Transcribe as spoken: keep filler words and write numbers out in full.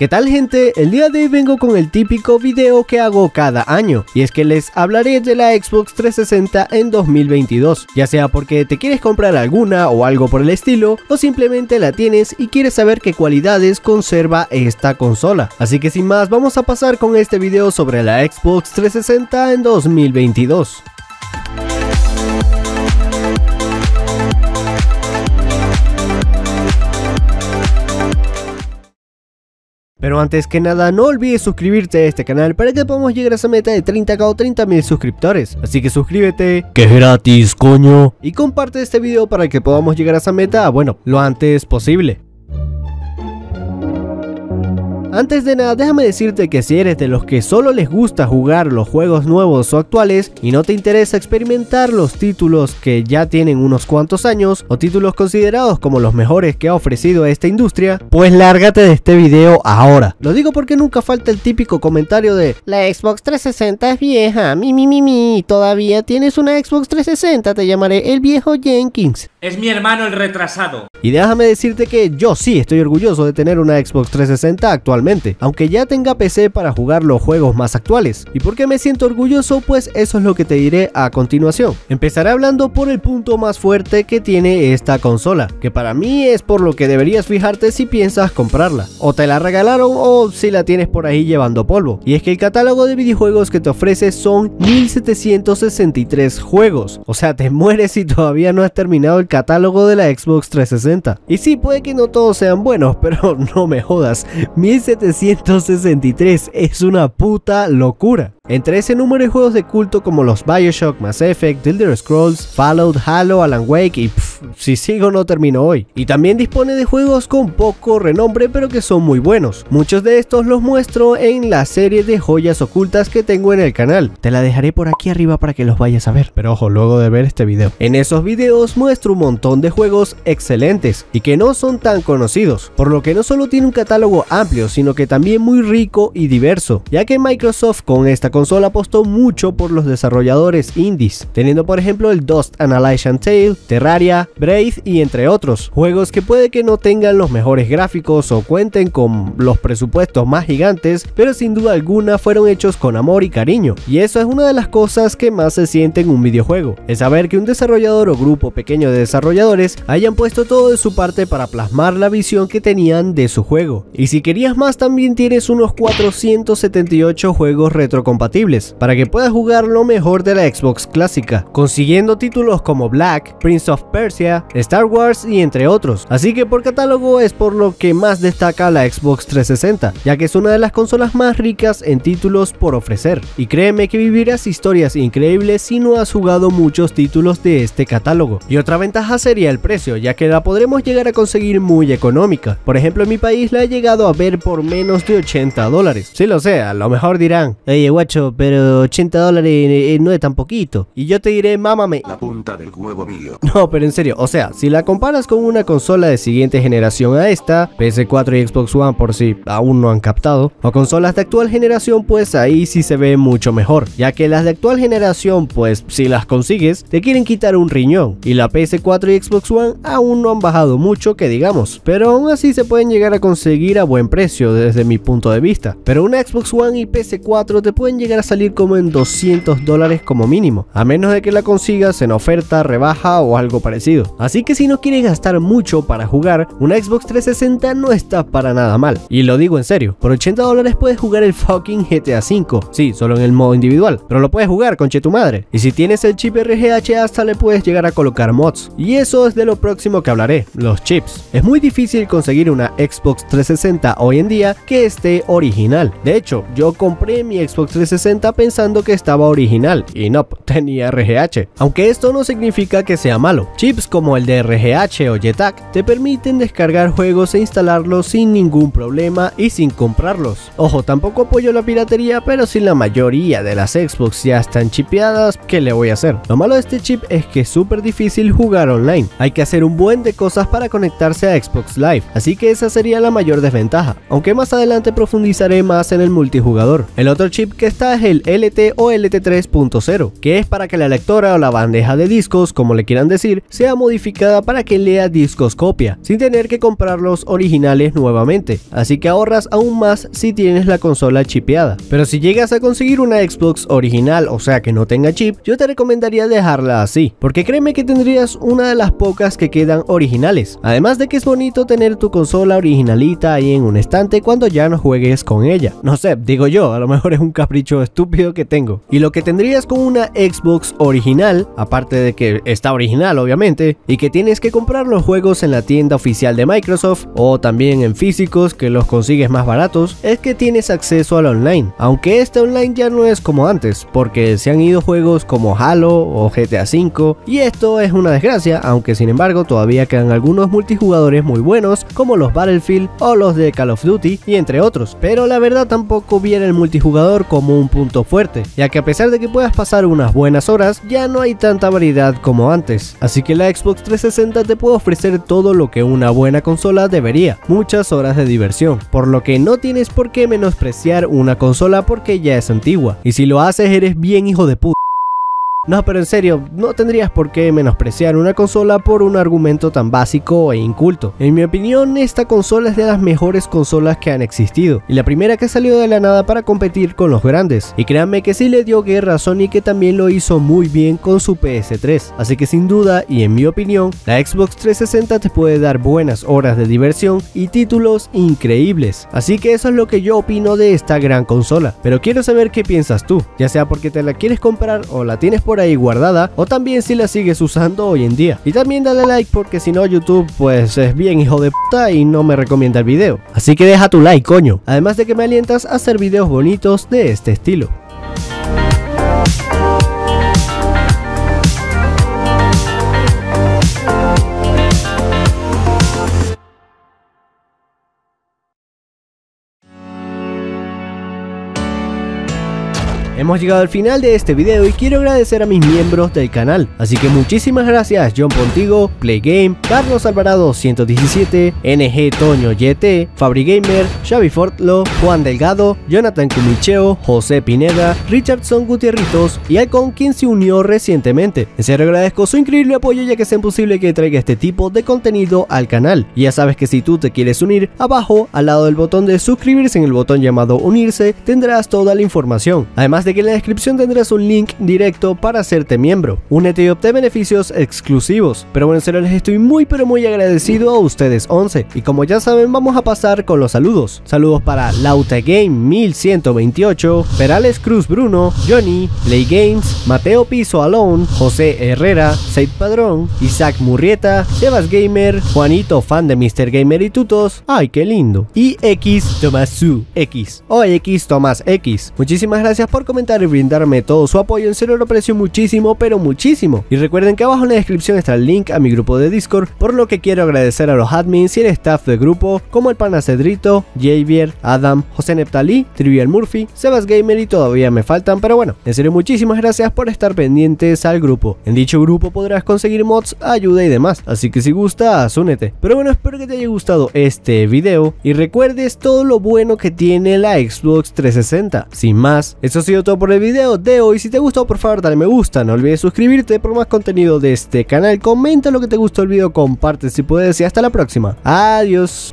¿Qué tal, gente? El día de hoy vengo con el típico video que hago cada año, y es que les hablaré de la Xbox trescientos sesenta en dos mil veintidós, ya sea porque te quieres comprar alguna o algo por el estilo, o simplemente la tienes y quieres saber qué cualidades conserva esta consola. Así que sin más, vamos a pasar con este video sobre la Xbox trescientos sesenta en dos mil veintidós. Pero antes que nada, no olvides suscribirte a este canal para que podamos llegar a esa meta de treinta k o treinta mil suscriptores. Así que suscríbete, que es gratis, coño. Y comparte este video para que podamos llegar a esa meta, bueno, lo antes posible. Antes de nada, déjame decirte que si eres de los que solo les gusta jugar los juegos nuevos o actuales y no te interesa experimentar los títulos que ya tienen unos cuantos años o títulos considerados como los mejores que ha ofrecido esta industria, pues lárgate de este video ahora. Lo digo porque nunca falta el típico comentario de la Xbox trescientos sesenta es vieja, mi mi mi mi, todavía tienes una Xbox trescientos sesenta, te llamaré el viejo Jenkins. Es mi hermano el retrasado. Y déjame decirte que yo sí estoy orgulloso de tener una Xbox trescientos sesenta actual, aunque ya tenga P C para jugar los juegos más actuales. ¿Y por qué me siento orgulloso? Pues eso es lo que te diré a continuación. Empezaré hablando por el punto más fuerte que tiene esta consola, que para mí es por lo que deberías fijarte si piensas comprarla, o te la regalaron o si la tienes por ahí llevando polvo. Y es que el catálogo de videojuegos que te ofrece son mil setecientos sesenta y tres juegos. O sea, te mueres si todavía no has terminado el catálogo de la Xbox trescientos sesenta. Y sí, puede que no todos sean buenos, pero no me jodas, mil setecientos sesenta y tres es una puta locura. Entre ese número de juegos de culto como los Bioshock, Mass Effect, The Elder Scrolls, Fallout, Halo, Alan Wake y pff, si sigo no termino hoy. Y también dispone de juegos con poco renombre pero que son muy buenos. Muchos de estos los muestro en la serie de joyas ocultas que tengo en el canal. Te la dejaré por aquí arriba para que los vayas a ver, pero ojo, luego de ver este video. En esos videos muestro un montón de juegos excelentes y que no son tan conocidos, por lo que no solo tiene un catálogo amplio, sino que también muy rico y diverso, ya que Microsoft con esta consola apostó mucho por los desarrolladores indies, teniendo por ejemplo el Dust: A Elysian Tail, Terraria, Brave y entre otros, juegos que puede que no tengan los mejores gráficos o cuenten con los presupuestos más gigantes, pero sin duda alguna fueron hechos con amor y cariño, y eso es una de las cosas que más se siente en un videojuego, es saber que un desarrollador o grupo pequeño de desarrolladores hayan puesto todo de su parte para plasmar la visión que tenían de su juego. Y si querías más, también tienes unos cuatrocientos setenta y ocho juegos retrocompatibles para que puedas jugar lo mejor de la Xbox clásica, consiguiendo títulos como Black, Prince of Persia, Star Wars y entre otros. Así que por catálogo es por lo que más destaca la Xbox trescientos sesenta, ya que es una de las consolas más ricas en títulos por ofrecer, y créeme que vivirás historias increíbles si no has jugado muchos títulos de este catálogo. Y otra ventaja sería el precio, ya que la podremos llegar a conseguir muy económica. Por ejemplo, en mi país la he llegado a ver por menos de ochenta dólares. Sí lo sé, a lo mejor dirán, oye guacho, pero ochenta dólares eh, no es tan poquito. Y yo te diré, mámame la punta del huevo mío. No, pero en serio, o sea, si la comparas con una consola de siguiente generación a esta, P S cuatro y Xbox One por si aún no han captado, o consolas de actual generación, pues ahí sí se ve mucho mejor, ya que las de actual generación, pues si las consigues, te quieren quitar un riñón. Y la P S cuatro y Xbox One aún no han bajado mucho que digamos, pero aún así se pueden llegar a conseguir a buen precio desde mi punto de vista. Pero una Xbox One y P S cuatro te pueden llegar a salir como en doscientos dólares como mínimo, a menos de que la consigas en oferta, rebaja o algo parecido. Así que si no quieres gastar mucho para jugar, una Xbox trescientos sesenta no está para nada mal, y lo digo en serio. Por ochenta dólares puedes jugar el fucking G T A cinco, sí, solo en el modo individual, pero lo puedes jugar, conche tu madre. Y si tienes el chip R G H hasta le puedes llegar a colocar mods, y eso es de lo próximo que hablaré, los chips. Es muy difícil conseguir una Xbox trescientos sesenta hoy en día que esté original. De hecho, yo compré mi Xbox trescientos sesenta pensando que estaba original y no, tenía R G H. Aunque esto no significa que sea malo, chips como el de R G H o J TAG te permiten descargar juegos e instalarlos sin ningún problema y sin comprarlos. Ojo, tampoco apoyo la piratería, pero si la mayoría de las Xbox ya están chipeadas, ¿qué le voy a hacer? Lo malo de este chip es que es súper difícil jugar online, hay que hacer un buen de cosas para conectarse a Xbox Live, así que esa sería la mayor desventaja, aunque más adelante profundizaré más en el multijugador. El otro chip que está Esta es el L T o L T tres punto cero, que es para que la lectora o la bandeja de discos, como le quieran decir, sea modificada para que lea discos copia, sin tener que comprar los originales nuevamente, así que ahorras aún más si tienes la consola chipeada. Pero si llegas a conseguir una Xbox original, o sea que no tenga chip, yo te recomendaría dejarla así, porque créeme que tendrías una de las pocas que quedan originales, además de que es bonito tener tu consola originalita ahí en un estante cuando ya no juegues con ella. No sé, digo yo, a lo mejor es un capricho estúpido que tengo. Y lo que tendrías con una Xbox original, aparte de que está original obviamente, y que tienes que comprar los juegos en la tienda oficial de Microsoft o también en físicos que los consigues más baratos, es que tienes acceso al online, aunque este online ya no es como antes, porque se han ido juegos como Halo o G T A cinco, y esto es una desgracia, aunque sin embargo todavía quedan algunos multijugadores muy buenos como los Battlefield o los de Call of Duty y entre otros, pero la verdad tampoco viene el multijugador como un punto fuerte, ya que a pesar de que puedas pasar unas buenas horas, ya no hay tanta variedad como antes, así que la Xbox trescientos sesenta te puede ofrecer todo lo que una buena consola debería, muchas horas de diversión, por lo que no tienes por qué menospreciar una consola porque ya es antigua, y si lo haces eres bien hijo de puta. No, pero en serio, no tendrías por qué menospreciar una consola por un argumento tan básico e inculto. En mi opinión, esta consola es de las mejores consolas que han existido, y la primera que salió de la nada para competir con los grandes. Y créanme que sí le dio guerra a Sony, que también lo hizo muy bien con su P S tres. Así que sin duda, y en mi opinión, la Xbox trescientos sesenta te puede dar buenas horas de diversión y títulos increíbles. Así que eso es lo que yo opino de esta gran consola. Pero quiero saber qué piensas tú, ya sea porque te la quieres comprar o la tienes por por ahí guardada, o también si la sigues usando hoy en día. Y también dale like, porque si no YouTube pues es bien hijo de puta y no me recomienda el video, así que deja tu like, coño, además de que me alientas a hacer videos bonitos de este estilo. Hemos llegado al final de este video y quiero agradecer a mis miembros del canal, así que muchísimas gracias: John Pontigo, Playgame, Carlos Alvarado ciento diecisiete, N G Toño Y T, Fabri Gamer, Xavi Fortlo, Juan Delgado, Jonathan Cumicheo, José Pineda, Richardson Gutierritos y Alcon, quien se unió recientemente. En serio agradezco su increíble apoyo, ya que es imposible que traiga este tipo de contenido al canal. Y ya sabes que si tú te quieres unir, abajo al lado del botón de suscribirse, en el botón llamado unirse, tendrás toda la información, además de que en la descripción tendrás un link directo para hacerte miembro. Únete y obtén beneficios exclusivos. Pero bueno, en serio les estoy muy pero muy agradecido a ustedes once. Y como ya saben, vamos a pasar con los saludos. Saludos para LautaGame mil ciento veintiocho, Perales Cruz Bruno, Johnny, Play Games, Mateo Piso Alone, José Herrera, Said Padrón, Isaac Murrieta, Sebas Gamer, Juanito fan de Mr Gamer y Tutos, ay qué lindo, y X Tomasu X o X Tomás X. Muchísimas gracias por comentar y brindarme todo su apoyo, en serio lo aprecio muchísimo pero muchísimo. Y recuerden que abajo en la descripción está el link a mi grupo de Discord, por lo que quiero agradecer a los admins y el staff del grupo, como el pana Cedrito, Javier, Adam, José Neptalí, Trivial Murphy, Sebas Gamer y todavía me faltan, pero bueno, en serio muchísimas gracias por estar pendientes al grupo. En dicho grupo podrás conseguir mods, ayuda y demás, así que si gustas únete. Pero bueno, espero que te haya gustado este video y recuerdes todo lo bueno que tiene la Xbox trescientos sesenta. Sin más, eso ha sido todo por el video de hoy. Si te gustó, por favor dale me gusta, no olvides suscribirte por más contenido de este canal, comenta lo que te gustó el video, comparte si puedes y hasta la próxima, adiós.